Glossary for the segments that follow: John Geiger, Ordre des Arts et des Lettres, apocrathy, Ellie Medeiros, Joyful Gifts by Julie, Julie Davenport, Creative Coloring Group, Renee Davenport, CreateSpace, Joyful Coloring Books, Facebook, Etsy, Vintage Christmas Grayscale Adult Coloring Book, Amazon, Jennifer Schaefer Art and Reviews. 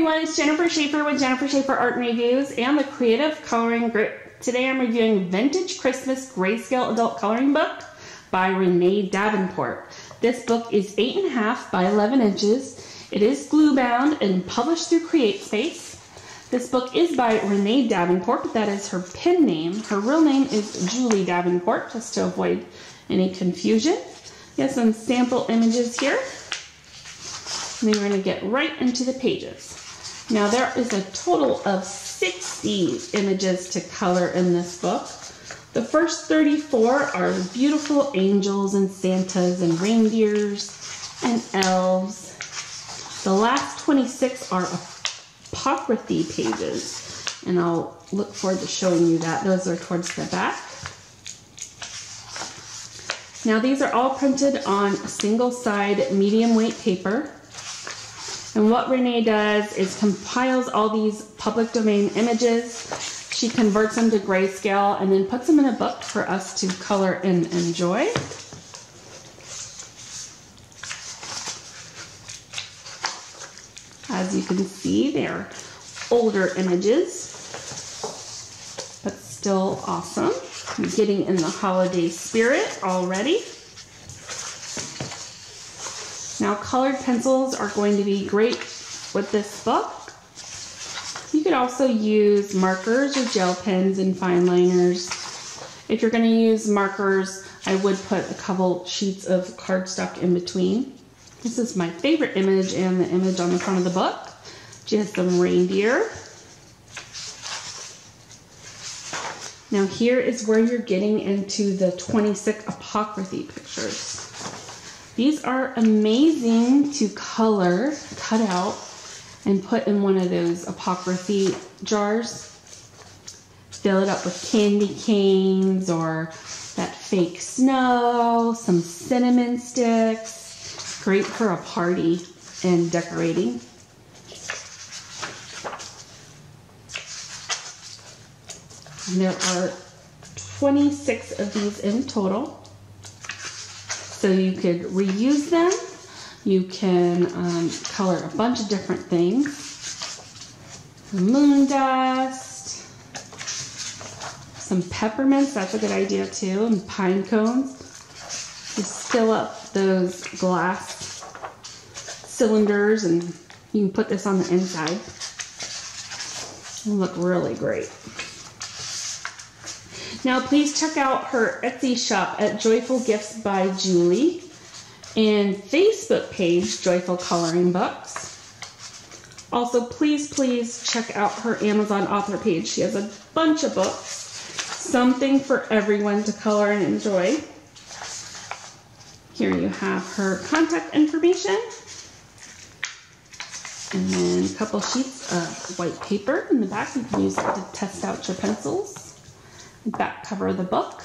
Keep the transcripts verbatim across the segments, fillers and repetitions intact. everyone, it's Jennifer Schaefer with Jennifer Schaefer Art and Reviews and the Creative Coloring Group. Today I'm reviewing Vintage Christmas Grayscale Adult Coloring Book by Renee Davenport. This book is eight and a half by eleven inches. It is glue bound and published through CreateSpace. This book is by Renee Davenport, but that is her pen name. Her real name is Julie Davenport, just to avoid any confusion. We have some sample images here. And then we're going to get right into the pages. Now there is a total of sixty images to color in this book. The first thirty-four are beautiful angels and Santas and reindeers and elves. The last twenty-six are apocryphy pages, and I'll look forward to showing you that. Those are towards the back. Now these are all printed on single side medium weight paper. And what Renee does is compiles all these public domain images. She converts them to grayscale and then puts them in a book for us to color and enjoy. As you can see, they're older images, but still awesome. I'm getting in the holiday spirit already. Now, colored pencils are going to be great with this book. You could also use markers or gel pens and fine liners. If you're going to use markers, I would put a couple sheets of cardstock in between. This is my favorite image and the image on the front of the book. She has some reindeer. Now, here is where you're getting into the twenty-six apocryphy pictures. These are amazing to color, cut out, and put in one of those apocryphy jars. Fill it up with candy canes or that fake snow, some cinnamon sticks. Great for a party and decorating. And there are twenty-six of these in total. So you could reuse them, you can um, color a bunch of different things. Moon dust, some peppermints, that's a good idea too, and pine cones. Just fill up those glass cylinders and you can put this on the inside. It'll look really great. Now, please check out her Etsy shop at Joyful Gifts by Julie and Facebook page, Joyful Coloring Books. Also, please, please check out her Amazon author page. She has a bunch of books, something for everyone to color and enjoy. Here you have her contact information. And then a couple sheets of white paper in the back. You can use it to test out your pencils. Back cover of the book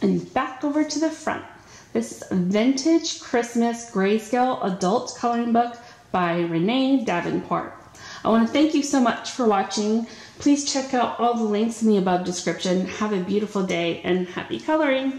and back over to the front. This is Vintage Christmas Grayscale Adult Coloring Book by Renee Davenport. I want to thank you so much for watching. Please check out all the links in the above description. Have a beautiful day and happy coloring.